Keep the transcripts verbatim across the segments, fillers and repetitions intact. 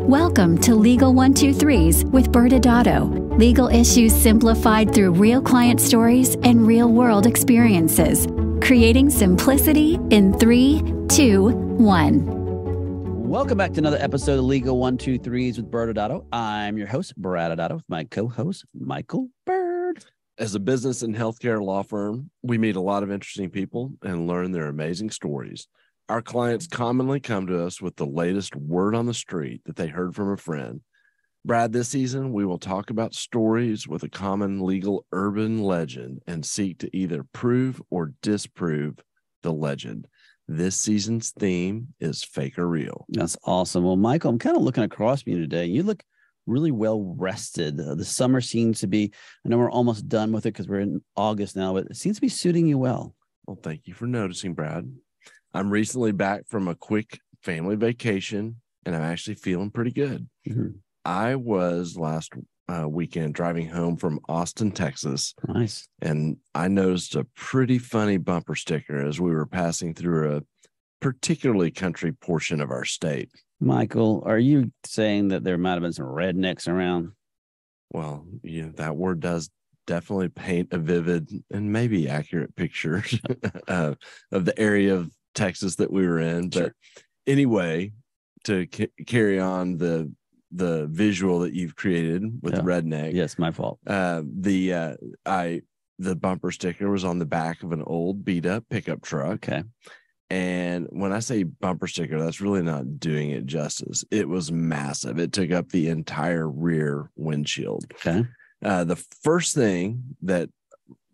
Welcome to Legal one two threes with Brad Adatto. Legal issues simplified through real client stories and real-world experiences. Creating simplicity in three, two, one. Welcome back to another episode of Legal one two threes with Brad Adatto. I'm your host, Brad Adatto, with my co-host, Michael Bird. As a business and healthcare law firm, we meet a lot of interesting people and learn their amazing stories. Our clients commonly come to us with the latest word on the street that they heard from a friend. Brad, this season, we will talk about stories with a common legal urban legend and seek to either prove or disprove the legend. This season's theme is fake or real. That's awesome. Well, Michael, I'm kind of looking across from you today. You look really well rested. Uh, the summer seems to be, I know we're almost done with it because we're in August now, but it seems to be suiting you well. Well, thank you for noticing, Brad. I'm recently back from a quick family vacation, and I'm actually feeling pretty good. Mm-hmm. I was last uh, weekend driving home from Austin, Texas. Nice. And I noticed a pretty funny bumper sticker as we were passing through a particularly country portion of our state. Michael, are you saying that there might have been some rednecks around? Well, yeah, that word does definitely paint a vivid and maybe accurate picture uh, of the area of Texas that we were in. Sure. But anyway, to c carry on the the visual that you've created with yeah. redneck. Yes, my fault. Uh, the uh, I the bumper sticker was on the back of an old beat up pickup truck. Okay, and when I say bumper sticker, that's really not doing it justice. It was massive. It took up the entire rear windshield. Okay, uh, the first thing that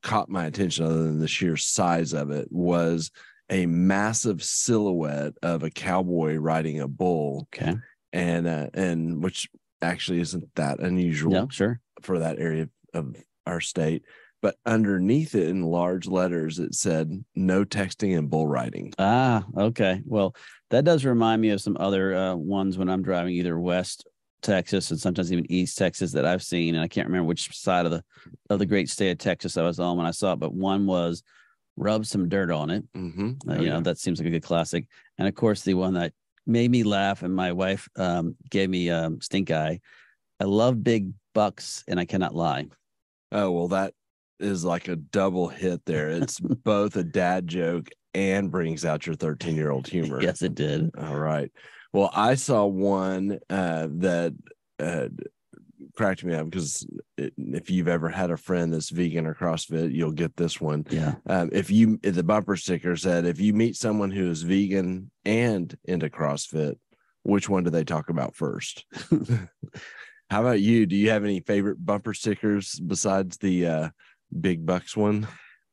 caught my attention, other than the sheer size of it, was a massive silhouette of a cowboy riding a bull. Okay. And, uh, and which actually isn't that unusual yeah, sure. for that area of our state, but underneath it in large letters, it said no texting and bull riding. Ah, okay. Well, that does remind me of some other uh, ones when I'm driving either West Texas and sometimes even East Texas that I've seen. And I can't remember which side of the, of the great state of Texas I was on when I saw it, but one was rub some dirt on it. Mm-hmm. uh, you okay. know, that seems like a good classic. And of course, the one that made me laugh and my wife um, gave me um, stink eye. I love big bucks and I cannot lie. Oh, well, that is like a double hit there. It's both a dad joke and brings out your thirteen-year-old humor. Yes, it did. All right. Well, I saw one uh, that uh, cracked me up because it, if you've ever had a friend that's vegan or CrossFit, you'll get this one. Yeah. Um, if you, if the bumper sticker said, if you meet someone who is vegan and into CrossFit, which one do they talk about first? How about you? Do you have any favorite bumper stickers besides the uh, big bucks one?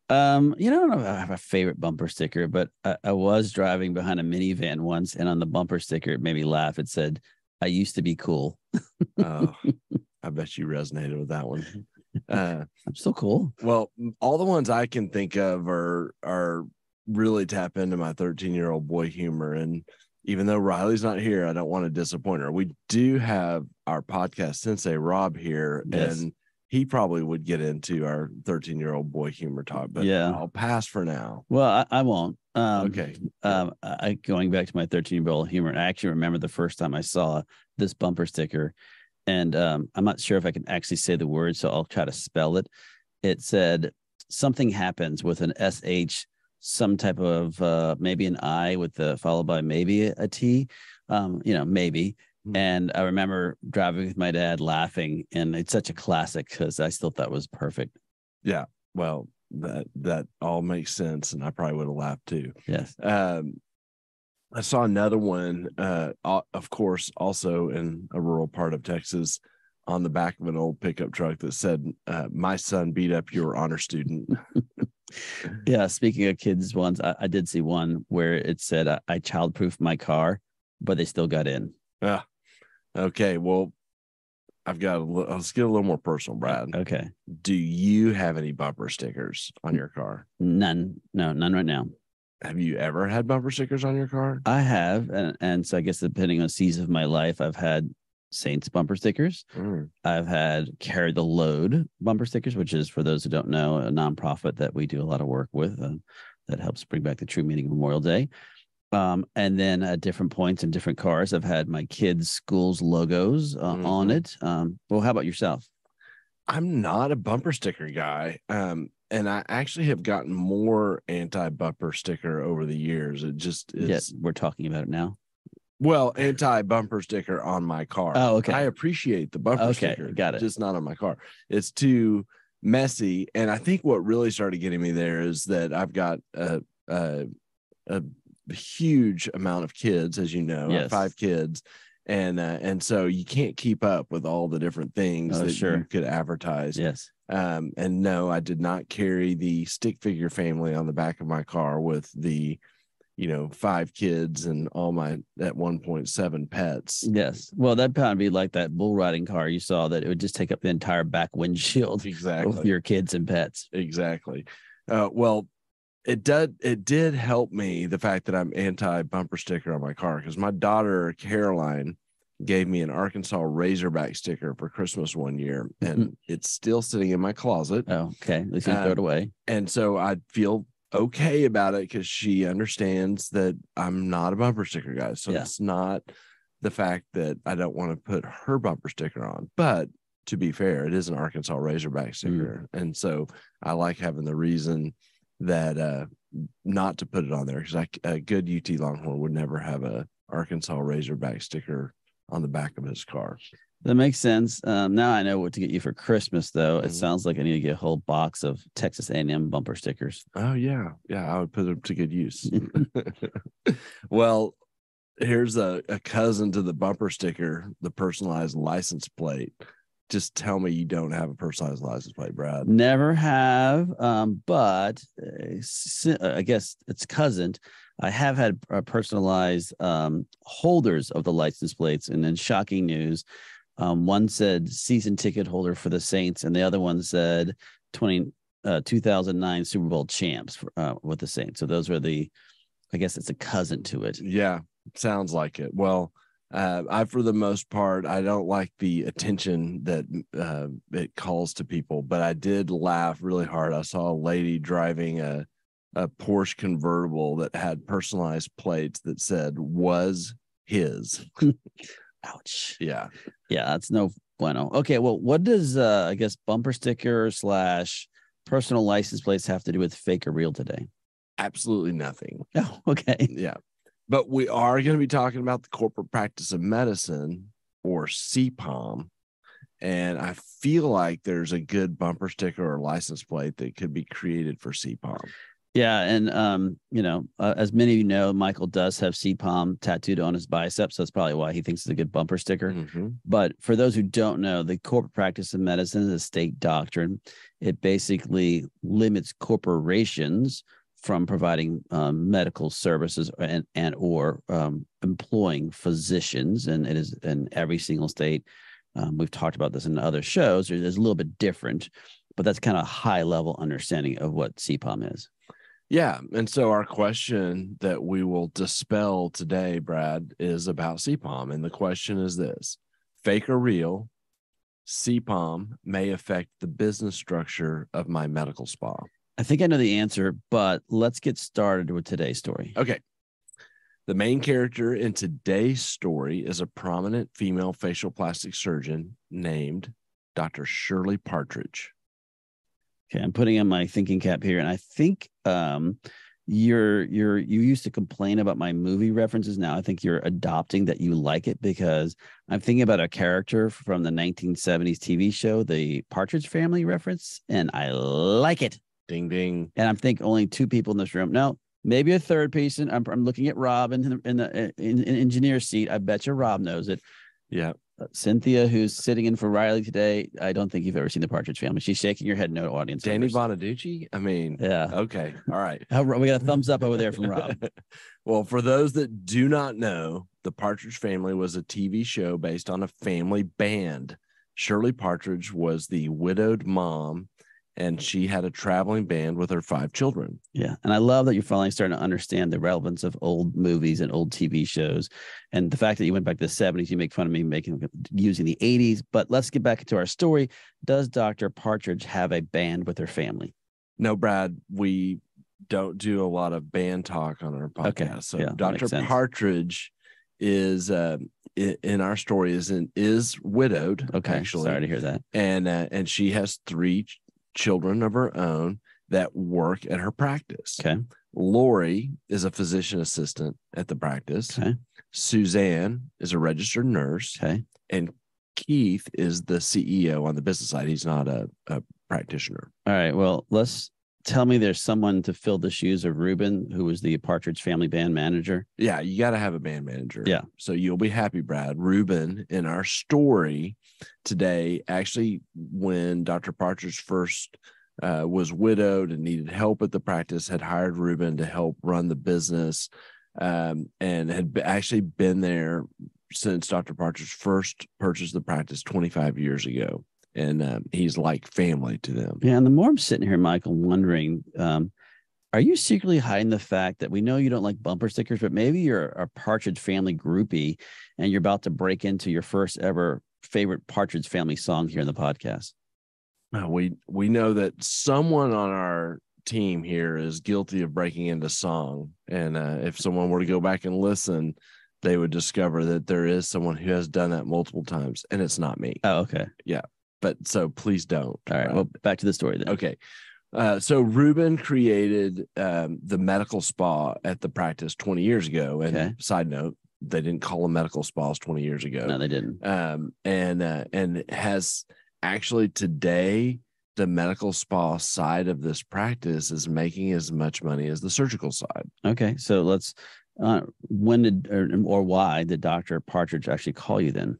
Um, you know, I don't know if I have a favorite bumper sticker, but I, I was driving behind a minivan once, and on the bumper sticker, it made me laugh. It said, I used to be cool. Oh, I bet you resonated with that one. Uh, I'm still cool. Well, all the ones I can think of are are really tap into my thirteen-year-old boy humor. And even though Riley's not here, I don't want to disappoint her. We do have our podcast sensei, Rob, here. Yes. And he probably would get into our thirteen-year-old boy humor talk, but yeah. I'll pass for now. Well, I, I won't. Um, okay. Um, I, going back to my thirteen-year-old humor, I actually remember the first time I saw this bumper sticker, and um, I'm not sure if I can actually say the word, so I'll try to spell it. It said, something happens with an S H, some type of uh, maybe an I with the followed by maybe a T, um, you know, maybe. And I remember driving with my dad laughing, and it's such a classic because I still thought it was perfect. Yeah. Well, that, that all makes sense. And I probably would have laughed too. Yes. Um, I saw another one, uh, of course, also in a rural part of Texas on the back of an old pickup truck that said, uh, my son beat up your honor student. Yeah. Speaking of kids ones, I, I did see one where it said, I, I childproofed my car, but they still got in. Yeah. Uh, Okay, well, I've got a little, let's get a little more personal, Brad. Okay. Do you have any bumper stickers on your car? None. No, none right now. Have you ever had bumper stickers on your car? I have. And, and so I guess depending on the season of my life, I've had Saints bumper stickers. Mm. I've had Carry the Load bumper stickers, which is, for those who don't know, a nonprofit that we do a lot of work with uh, that helps bring back the true meaning of Memorial Day. Um, and then at different points in different cars, I've had my kids' school's logos uh, mm-hmm. on it. Um, well, how about yourself? I'm not a bumper sticker guy. Um, and I actually have gotten more anti-bumper sticker over the years. It just is. Yes, we're talking about it now. Well, anti-bumper sticker on my car. Oh, okay. I appreciate the bumper okay, sticker. Got it. Just not on my car. It's too messy. And I think what really started getting me there is that I've got a, a, a huge amount of kids, as you know, yes. five kids. And, uh, and so you can't keep up with all the different things oh, that sure. you could advertise. Yes. Um, and no, I did not carry the stick figure family on the back of my car with the, you know, five kids and all my at one point seven pets. Yes. Well, that'd probably be like that bull riding car you saw that it would just take up the entire back windshield. Exactly. With your kids and pets. Exactly. Uh, well, It did, it did help me, the fact that I'm anti-bumper sticker on my car, because my daughter, Caroline, gave me an Arkansas Razorback sticker for Christmas one year, and mm-hmm. it's still sitting in my closet. Oh, okay. At least you um, throw it away. And so I feel okay about it because she understands that I'm not a bumper sticker guy. So yeah. it's not the fact that I don't want to put her bumper sticker on, but to be fair, it is an Arkansas Razorback sticker. Mm. And so I like having the reason that uh not to put it on there, because a good U T Longhorn would never have a Arkansas Razorback sticker on the back of his car. That makes sense. Um, now I know what to get you for Christmas, though. Mm-hmm. It sounds like I need to get a whole box of Texas A and M bumper stickers. Oh yeah, yeah, I would put them to good use. Well, here's a, a cousin to the bumper sticker, the personalized license plate. Just tell me you don't have a personalized license plate, Brad. Never have, um, but uh, I guess it's cousin. I have had uh, personalized um, holders of the license plates, and then shocking news. Um, one said season ticket holder for the Saints, and the other one said twenty, uh, two thousand nine Super Bowl champs for, uh, with the Saints. So those were the, I guess it's a cousin to it. Yeah, sounds like it. Well, Uh, I, for the most part, I don't like the attention that uh, it calls to people, but I did laugh really hard. I saw a lady driving a, a Porsche convertible that had personalized plates that said was his. Ouch. Yeah. Yeah, that's no bueno. Okay, well, what does, uh, I guess, bumper sticker slash personal license plates have to do with fake or real today? Absolutely nothing. Oh, okay. Yeah. But we are going to be talking about the corporate practice of medicine, or C P O M, and I feel like there's a good bumper sticker or license plate that could be created for C P O M. Yeah, and um, you know, uh, as many of you know, Michael does have C P O M tattooed on his biceps, so that's probably why he thinks it's a good bumper sticker. Mm-hmm. But for those who don't know, the corporate practice of medicine is a state doctrine. It basically limits corporations from providing um, medical services and, and or um, employing physicians. And it is in every single state. Um, we've talked about this in other shows. It's a little bit different, but that's kind of a high level understanding of what C P O M is. Yeah. And so our question that we will dispel today, Brad, is about C P O M. And the question is this: fake or real, C P O M may affect the business structure of my medical spa. I think I know the answer, but let's get started with today's story. Okay. The main character in today's story is a prominent female facial plastic surgeon named Doctor Shirley Partridge. Okay, I'm putting on my thinking cap here, and I think um, you're you're you used to complain about my movie references. Now I think you're adopting that you like it, because I'm thinking about a character from the nineteen seventies T V show, The Partridge Family reference, and I like it. Ding, ding. And I'm thinking only two people in this room. No, maybe a third person. I'm, I'm looking at Rob in the, in the in, in engineer seat. I bet you Rob knows it. Yeah. Uh, Cynthia, who's sitting in for Riley today, I don't think you've ever seen The Partridge Family. She's shaking her head no to audience. Danny Bonaducci? I mean, yeah. Okay. All right. We got a thumbs up over there from Rob. Well, for those that do not know, The Partridge Family was a T V show based on a family band. Shirley Partridge was the widowed mom, and she had a traveling band with her five children. Yeah. And I love that you're finally starting to understand the relevance of old movies and old T V shows. And the fact that you went back to the seventies, you make fun of me making using the eighties. But let's get back into our story. Does Doctor Partridge have a band with her family? No, Brad, we don't do a lot of band talk on our podcast. Okay. So yeah, Doctor Partridge is uh, in our story is in, is widowed. Okay, actually. Sorry to hear that. And uh, and she has three ch- children of her own that work at her practice. Okay. Laurie is a physician assistant at the practice. Okay. Suzanne is a registered nurse. Okay. And Keith is the C E O on the business side. He's not a, a practitioner. All right. Well, let's tell me there's someone to fill the shoes of Reuben, who was the Partridge Family band manager. Yeah. You got to have a band manager. Yeah. So you'll be happy, Brad. Reuben, in our story today, actually, when Doctor Partridge first uh, was widowed and needed help at the practice, had hired Reuben to help run the business, um, and had actually been there since Doctor Partridge first purchased the practice twenty-five years ago. And um, he's like family to them. Yeah. And the more I'm sitting here, Michael, wondering, um, are you secretly hiding the fact that we know you don't like bumper stickers, but maybe you're a Partridge Family groupie and you're about to break into your first ever favorite Partridge Family song here in the podcast? Well, we, we know that someone on our team here is guilty of breaking into song. And uh, if someone were to go back and listen, they would discover that there is someone who has done that multiple times, and it's not me. Oh, okay. Yeah. But so please don't. All right. Well, back to the story then. Okay. Uh, so Reuben created um, the medical spa at the practice twenty years ago. And okay. Side note, they didn't call them medical spas twenty years ago. No, they didn't. Um, and, uh, and has actually today, the medical spa side of this practice is making as much money as the surgical side. Okay. So let's, uh, when did, or, or why did Doctor Partridge actually call you then?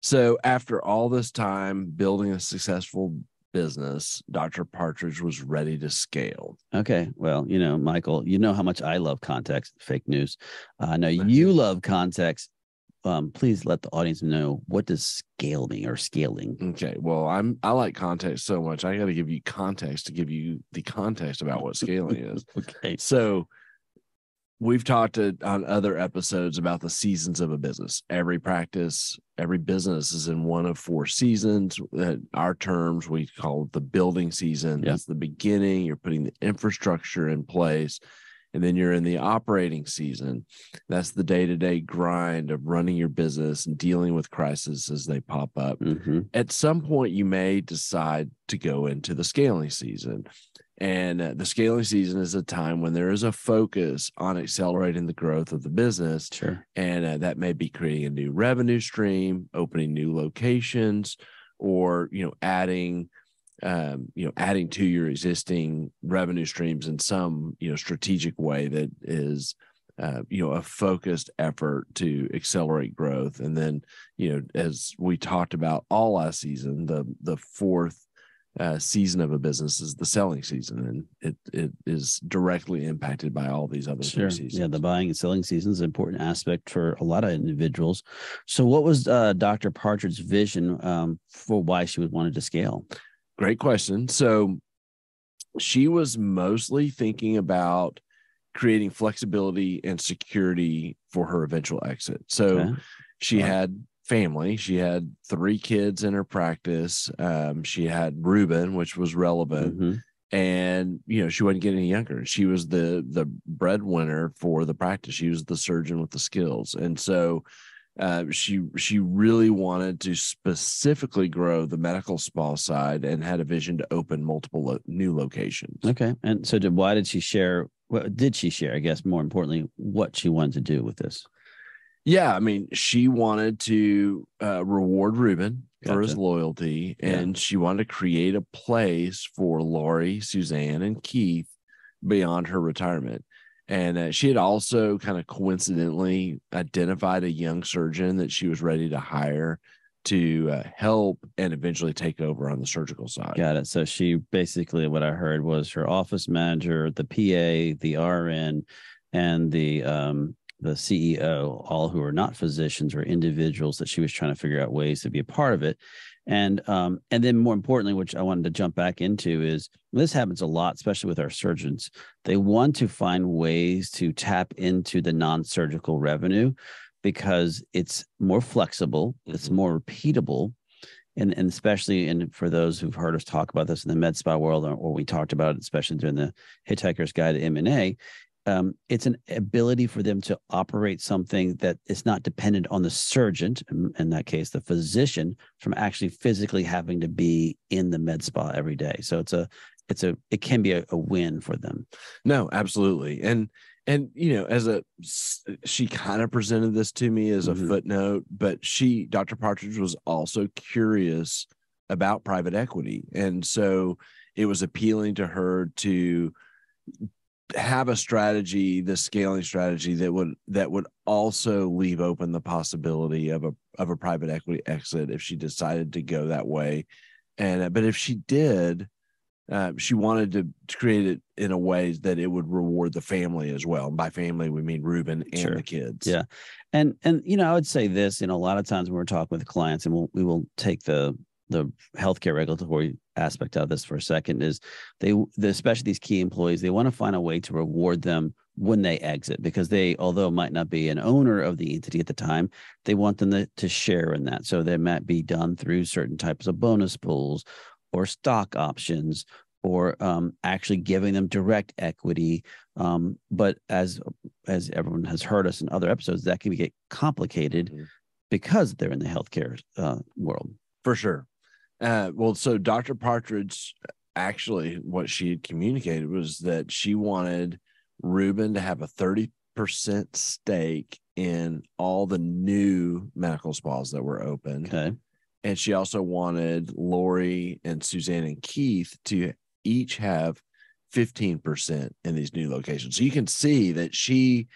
So after all this time building a successful business, Doctor Partridge was ready to scale. Okay. Well, you know, Michael, you know how much I love context, fake news. I uh, know you love context. Um, please let the audience know, what does scale mean, or scaling? Okay. Well, I'm, I like context so much. I got to give you context to give you the context about what scaling is. Okay. So we've talked to, on other episodes about the seasons of a business. Every practice, every business is in one of four seasons. Our terms, we call it the building season. Yeah. That's the beginning. You're putting the infrastructure in place. And then you're in the operating season. That's the day-to-day grind of running your business and dealing with crises as they pop up. Mm-hmm. At some point, you may decide to go into the scaling season. And the scaling season is a time when there is a focus on accelerating the growth of the business. Sure. And uh, that may be creating a new revenue stream, opening new locations, or, you know, adding, um, you know, adding to your existing revenue streams in some, you know, strategic way that is, uh, you know, a focused effort to accelerate growth. And then, you know, as we talked about all last season, the, the fourth Uh, season of a business is the selling season, and it it is directly impacted by all these other sure. seasons. Yeah, the buying and selling season is an important aspect for a lot of individuals. So what was uh, Doctor Partridge's vision um, for why she would wanted to scale? Great question. So she was mostly thinking about creating flexibility and security for her eventual exit. So okay. she wow. had... family. She had three kids in her practice. Um, she had Reuben, which was relevant, mm-hmm. and you know she wasn't getting any younger. She was the the breadwinner for the practice. She was the surgeon with the skills, and so uh, she she really wanted to specifically grow the medical spa side, and had a vision to open multiple lo- new locations. Okay, and so did, why did she share? What did she share? I guess more importantly, what she wanted to do with this. Yeah, I mean, she wanted to uh, reward Reuben gotcha. for his loyalty, and yeah. she wanted to create a place for Laurie, Suzanne, and Keith beyond her retirement. And uh, she had also kind of coincidentally identified a young surgeon that she was ready to hire to uh, help and eventually take over on the surgical side. Got it. So she basically, what I heard was her office manager, the P A, the R N, and the... Um, the C E O, all who are not physicians or individuals that she was trying to figure out ways to be a part of it. And um, and then more importantly, which I wanted to jump back into is, this happens a lot, especially with our surgeons. They want to find ways to tap into the non-surgical revenue because it's more flexible, mm-hmm. it's more repeatable, and, and especially in, for those who've heard us talk about this in the med spa world, or, or we talked about it, especially during the Hitchhiker's Guide to M and A, um, it's an ability for them to operate something that is not dependent on the surgeon, in that case, the physician, from actually physically having to be in the med spa every day. So it's a, it's a, it can be a, a win for them. No, absolutely. And, and, you know, as a, she kind of presented this to me as a mm-hmm. footnote, but she, Doctor Partridge, was also curious about private equity. And so it was appealing to her to have a strategy, the scaling strategy that would, that would also leave open the possibility of a, of a private equity exit if she decided to go that way. And, but if she did, Uh, she wanted to create it in a way that it would reward the family as well. And by family, we mean Reuben and sure. the kids. Yeah. And, and, you know, I would say this, you know, a lot of times when we're talking with clients, and we'll, we will take the, the healthcare regulatory aspect of this for a second, is they, the, especially these key employees, they want to find a way to reward them when they exit, because they, although might not be an owner of the entity at the time, they want them to, to share in that. So that might be done through certain types of bonus pools, or stock options, or um, actually giving them direct equity. Um, but as as everyone has heard us in other episodes, that can get complicated mm-hmm. because they're in the healthcare uh, world. For sure. Uh, well, so Doctor Partridge, actually what she had communicated was that she wanted Reuben to have a thirty percent stake in all the new medical spas that were open. Okay. And she also wanted Laurie and Suzanne and Keith to each have fifteen percent in these new locations. So you can see that she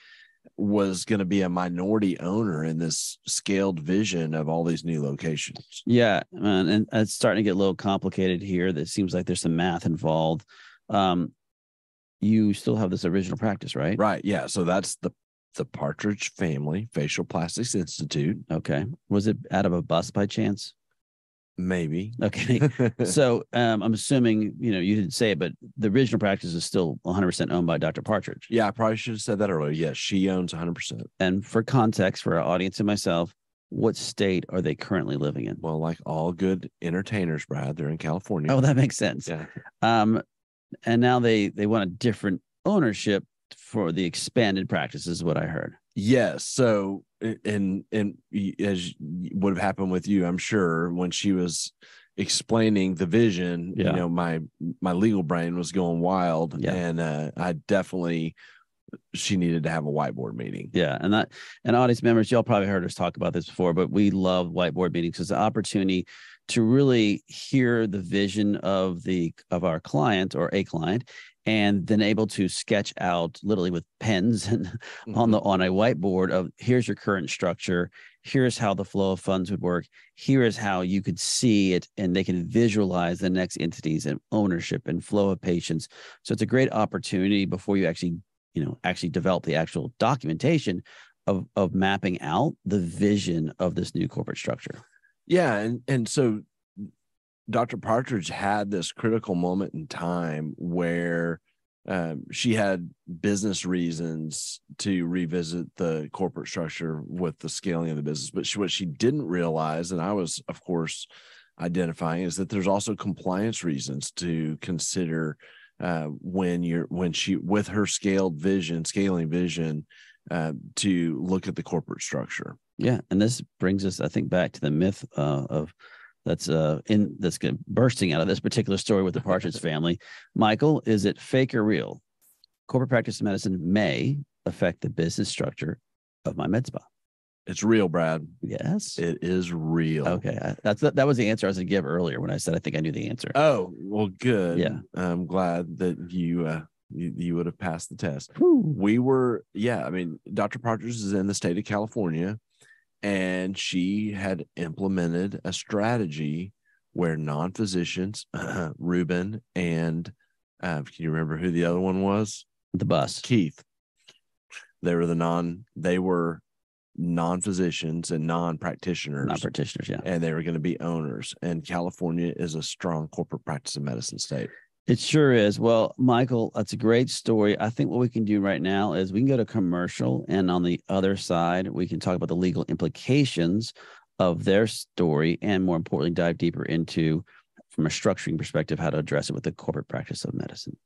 was going to be a minority owner in this scaled vision of all these new locations. Yeah. And it's starting to get a little complicated here. That seems like there's some math involved. Um, you still have this original practice, right? Right. Yeah. So that's the The Partridge Family Facial Plastics Institute. Okay. Was it out of a bus by chance? Maybe. Okay. So um, I'm assuming, you know, you didn't say it, but the original practice is still one hundred percent owned by Doctor Partridge. Yeah, I probably should have said that earlier. Yes, yeah, she owns one hundred percent. And for context, for our audience and myself, what state are they currently living in? Well, like all good entertainers, Brad, they're in California. Oh, that makes sense. Yeah. Um, and now they, they want a different ownership for the expanded practice, is what I heard. Yes. So, and, and as would have happened with you, I'm sure, when she was explaining the vision, yeah. you know, my, my legal brain was going wild, yeah. and uh, I definitely, she needed to have a whiteboard meeting. Yeah. And that, and audience members, y'all probably heard us talk about this before, but we love whiteboard meetings because the opportunity to really hear the vision of the, of our client or a client, and then able to sketch out literally with pens and mm-hmm. on the on a whiteboard of, here's your current structure, here's how the flow of funds would work, here is how you could see it, and they can visualize the next entities and ownership and flow of patients. So it's a great opportunity before you actually, you know, actually develop the actual documentation of, of mapping out the vision of this new corporate structure. Yeah, and and so Doctor Partridge had this critical moment in time where um, she had business reasons to revisit the corporate structure with the scaling of the business. But she, what she didn't realize, and I was, of course, identifying, is that there's also compliance reasons to consider uh, when you're, when she, with her scaled vision, scaling vision, uh, to look at the corporate structure. Yeah. And this brings us, I think, back to the myth uh, of, that's uh in that's good, bursting out of this particular story with the Partridge family. Michael, is it fake or real? Corporate practice of medicine may affect the business structure of my med spa. It's real, Brad. Yes, it is real. Okay, I, that's that was the answer I was going to give earlier when I said I think I knew the answer. Oh, well, good. Yeah, I'm glad that you uh, you, you would have passed the test. Whew. We were, yeah. I mean, Doctor Partridge is in the state of California. And she had implemented a strategy where non-physicians, uh, Reuben and uh, can you remember who the other one was? The bus. Keith. They were the non. They were non-physicians and non-practitioners. Non-practitioners, yeah. And they were going to be owners. And California is a strong corporate practice of medicine state. It sure is. Well, Michael, that's a great story. I think what we can do right now is we can go to commercial, and on the other side, we can talk about the legal implications of their story, and more importantly, dive deeper into, from a structuring perspective, how to address it with the corporate practice of medicine.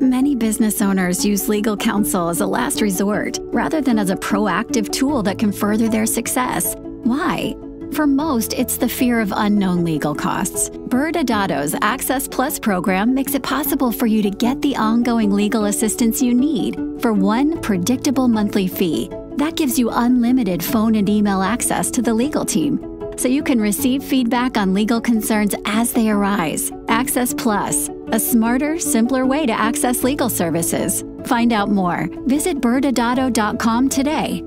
Many business owners use legal counsel as a last resort rather than as a proactive tool that can further their success. Why? For most, it's the fear of unknown legal costs. Brad Adatto's Access Plus program makes it possible for you to get the ongoing legal assistance you need for one predictable monthly fee. That gives you unlimited phone and email access to the legal team, so you can receive feedback on legal concerns as they arise. Access Plus, a smarter, simpler way to access legal services. Find out more. Visit bird adatto dot com today.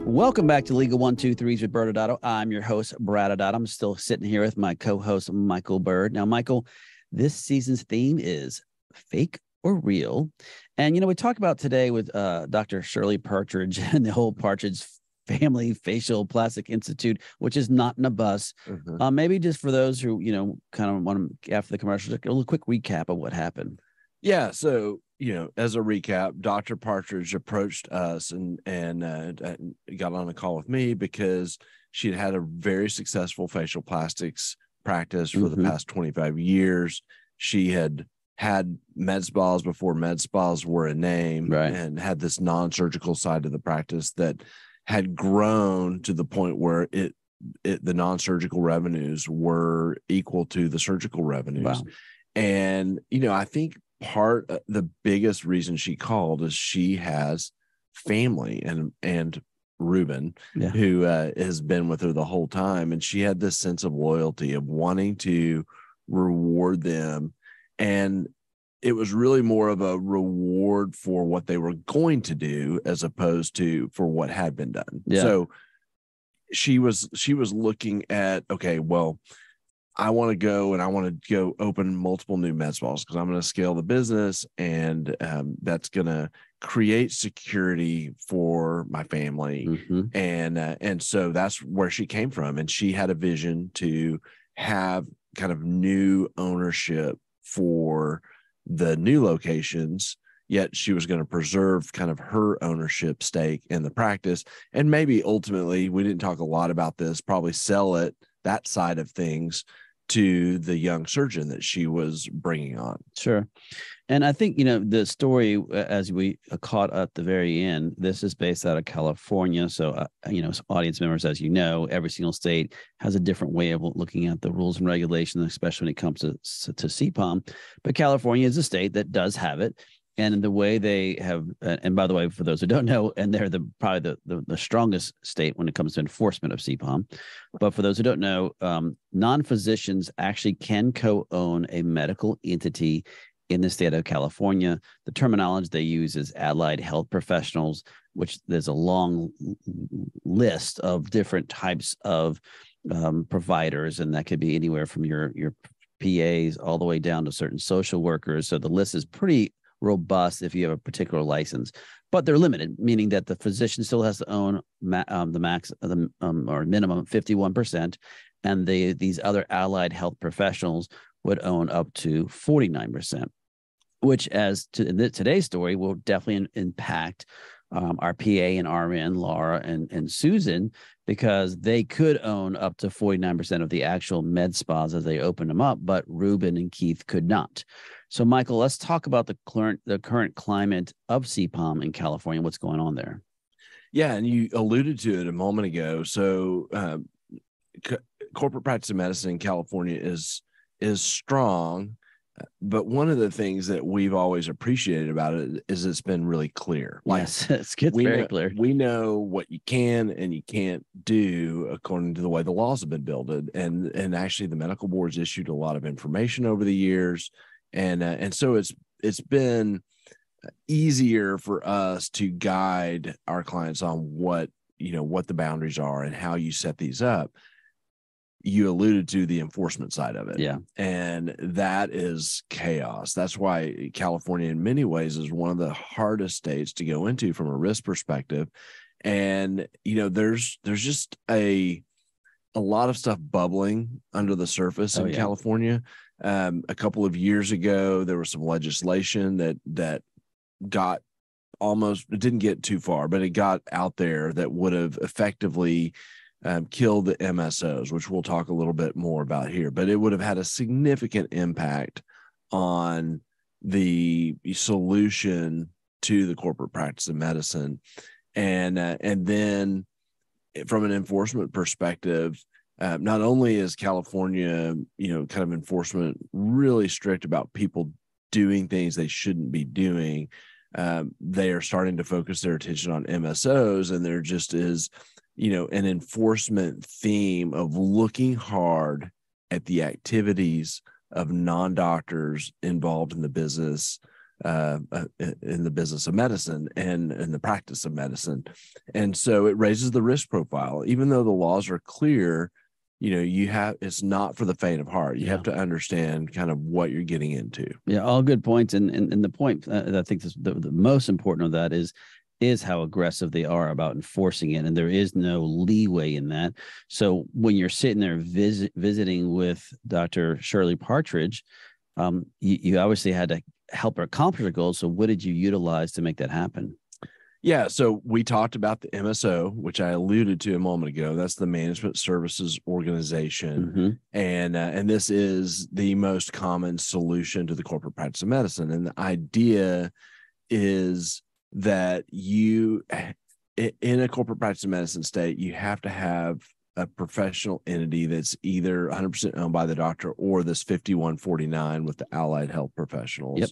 Welcome back to Legal one two threes with Brad Adatto. I'm your host, Brad Adatto. I'm still sitting here with my co-host, Michael Bird. Now, Michael, this season's theme is fake or real. And, you know, we talked about today with uh, Doctor Shirley Partridge and the whole Partridge Family Facial Plastic Institute, which is not in a bus. Mm-hmm. uh, maybe just for those who, you know, kind of want to, after the commercials, a little quick recap of what happened. Yeah. So, you know, as a recap, Doctor Partridge approached us and, and uh, got on a call with me because she'd had a very successful facial plastics practice for mm-hmm. the past twenty-five years. She had had med spas before med spas were a name, right, and had this non-surgical side of the practice that had grown to the point where it, it the non-surgical revenues were equal to the surgical revenues. Wow. And, you know, I think part of the biggest reason she called is she has family and, and Reuben, yeah, who uh, has been with her the whole time. And she had this sense of loyalty of wanting to reward them. And it was really more of a reward for what they were going to do as opposed to for what had been done. Yeah. So she was, she was looking at, okay, well, I want to go and I want to go open multiple new med spas because I'm going to scale the business, and um, that's going to create security for my family. Mm-hmm. And, uh, and so that's where she came from. And she had a vision to have kind of new ownership for the new locations, yet she was going to preserve kind of her ownership stake in the practice. And maybe ultimately, we didn't talk a lot about this, probably sell it, that side of things, to the young surgeon that she was bringing on. Sure. And I think, you know, the story, as we caught at the very end, this is based out of California. So, uh, you know, audience members, as you know, every single state has a different way of looking at the rules and regulations, especially when it comes to, to C P O M. But California is a state that does have it. And the way they have, and by the way, for those who don't know, and they're the probably the, the, the strongest state when it comes to enforcement of C P O M. But for those who don't know, um, non-physicians actually can co-own a medical entity in the state of California. The terminology they use is allied health professionals, which there's a long list of different types of um, providers, and that could be anywhere from your, your P As all the way down to certain social workers. So the list is pretty robust if you have a particular license, but they're limited, meaning that the physician still has to own ma um, the max the, um, or minimum fifty-one percent, and they, these other allied health professionals would own up to forty-nine percent, which, as to in the, today's story, will definitely in, impact um, our P A and R N, Laura and, and Susan, because they could own up to forty-nine percent of the actual med spas as they open them up, but Reuben and Keith could not. So, Michael, let's talk about the current the current climate of C P O M in California. What's going on there? Yeah, and you alluded to it a moment ago. So, uh, co corporate practice of medicine in California is is strong, but one of the things that we've always appreciated about it is it's been really clear. Like, yes, it's gets very know, clear. We know what you can and you can't do according to the way the laws have been built, and and actually the medical board's issued a lot of information over the years. And, uh, and so it's, it's been easier for us to guide our clients on what, you know, what the boundaries are and how you set these up. You alluded to the enforcement side of it. Yeah. And that is chaos. That's why California in many ways is one of the hardest states to go into from a risk perspective. And, you know, there's, there's just a, a lot of stuff bubbling under the surface oh, in yeah. California. Um, a couple of years ago, there was some legislation that that got almost, it didn't get too far, but it got out there that would have effectively um, kill the M S Os, which we'll talk a little bit more about here, but it would have had a significant impact on the solution to the corporate practice of medicine. And, uh, and then from an enforcement perspective, Uh, not only is California, you know, kind of enforcement really strict about people doing things they shouldn't be doing, um, they are starting to focus their attention on M S Os, and there just is, you know, an enforcement theme of looking hard at the activities of non-doctors involved in the business, uh, in the business of medicine and in the practice of medicine. And so it raises the risk profile, even though the laws are clear. You know, you have, it's not for the faint of heart. You yeah. have to understand kind of what you're getting into. Yeah, all good points. And and, and the point, uh, I think this, the, the most important of that is, is how aggressive they are about enforcing it. And there is no leeway in that. So when you're sitting there visit, visiting with Doctor Shirley Partridge, um, you, you obviously had to help her accomplish her goals. So what did you utilize to make that happen? Yeah, so we talked about the M S O, which I alluded to a moment ago. That's the Management Services Organization, mm-hmm. and uh, and this is the most common solution to the corporate practice of medicine. And the idea is that you, in a corporate practice of medicine state, you have to have a professional entity that's either one hundred percent owned by the doctor or this fifty-one forty-nine with the allied health professionals. Yep.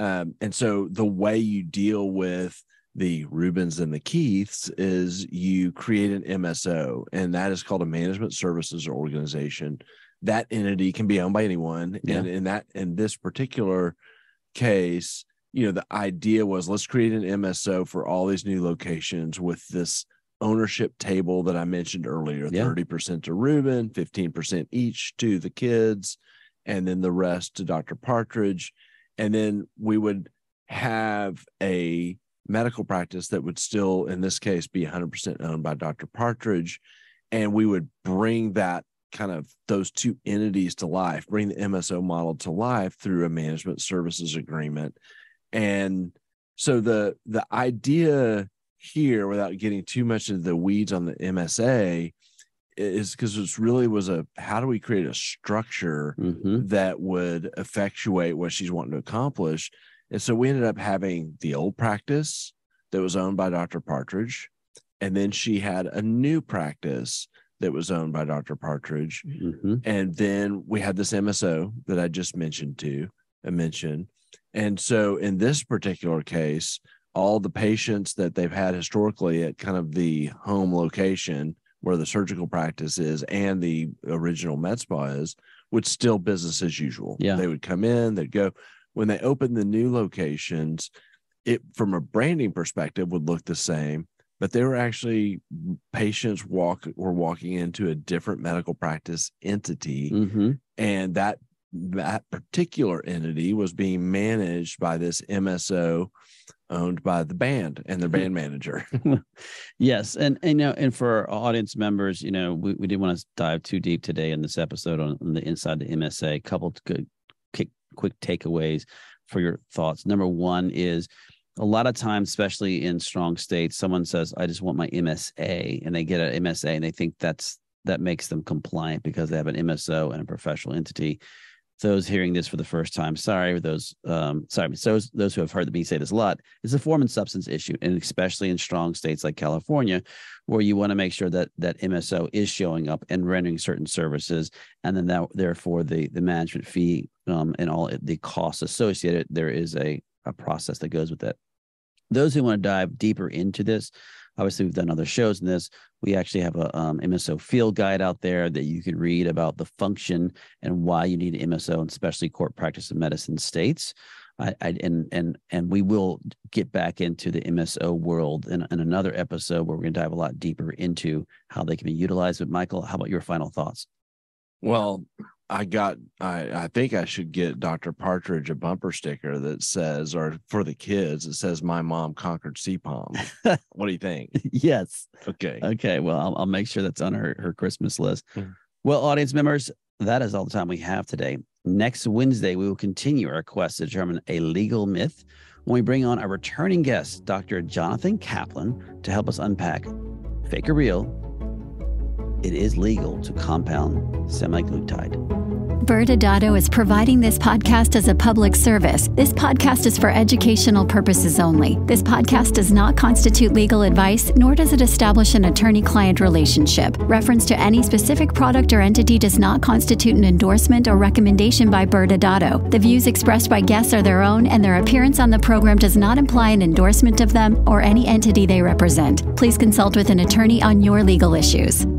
Um, and so the way you deal with the Reubens and the Keiths is you create an M S O, and that is called a Management Services Organization. That entity can be owned by anyone. Yeah. And in that, in this particular case, you know, the idea was, let's create an M S O for all these new locations with this ownership table that I mentioned earlier, yeah. thirty percent to Reuben, fifteen percent each to the kids, and then the rest to Doctor Partridge. And then we would have a medical practice that would still, in this case, be one hundred percent owned by Doctor Partridge. And we would bring that kind of those two entities to life, bring the M S O model to life through a management services agreement. And so the, the idea here, without getting too much into the weeds on the M S A, is because it really was a, how do we create a structure mm-hmm. that would effectuate what she's wanting to accomplish? And so we ended up having the old practice that was owned by Doctor Partridge, and then she had a new practice that was owned by Doctor Partridge, mm-hmm. and then we had this M S O that I just mentioned to I mentioned. And so in this particular case, all the patients that they've had historically at kind of the home location where the surgical practice is and the original med spa is would still business as usual. Yeah. They would come in, they'd go. When they opened the new locations, it, from a branding perspective, would look the same, but they were actually patients walk were walking into a different medical practice entity, mm-hmm. and that that particular entity was being managed by this M S O owned by the band and their band manager. Yes. And, and, you know, and for our audience members, you know, we, we didn't want to dive too deep today in this episode on, on the inside the M S A. A couple of good quick takeaways for your thoughts. Number one is, a lot of times, especially in strong states, someone says, I just want my M S A, and they get an M S A and they think that's, that makes them compliant because they have an M S O and a professional entity. Those hearing this for the first time, sorry, those, um, sorry, so those who have heard me say this a lot, it's a form and substance issue. And especially in strong states like California, where you want to make sure that that M S O is showing up and rendering certain services. And then that, therefore the, the management fee um, and all the costs associated, there is a, a process that goes with that. Those who want to dive deeper into this, obviously, we've done other shows in this. We actually have a um, M S O field guide out there that you can read about the function and why you need an M S O, and especially corporate practice of medicine states. I, I, and and and we will get back into the M S O world in, in another episode where we're going to dive a lot deeper into how they can be utilized. But Michael, how about your final thoughts? Well, I got. I, I think I should get Doctor Partridge a bumper sticker that says, or for the kids, it says, "My mom conquered C P O M." What do you think? Yes. Okay. Okay. Well, I'll, I'll make sure that's on her, her Christmas list. Mm-hmm. Well, audience members, that is all the time we have today. Next Wednesday, we will continue our quest to determine a legal myth when we bring on our returning guest, Doctor Jonathan Kaplan, to help us unpack fake or real, it is legal to compound semaglutide. Brad Adatto is providing this podcast as a public service. This podcast is for educational purposes only. This podcast does not constitute legal advice, nor does it establish an attorney-client relationship. Reference to any specific product or entity does not constitute an endorsement or recommendation by Brad Adatto. The views expressed by guests are their own, and their appearance on the program does not imply an endorsement of them or any entity they represent. Please consult with an attorney on your legal issues.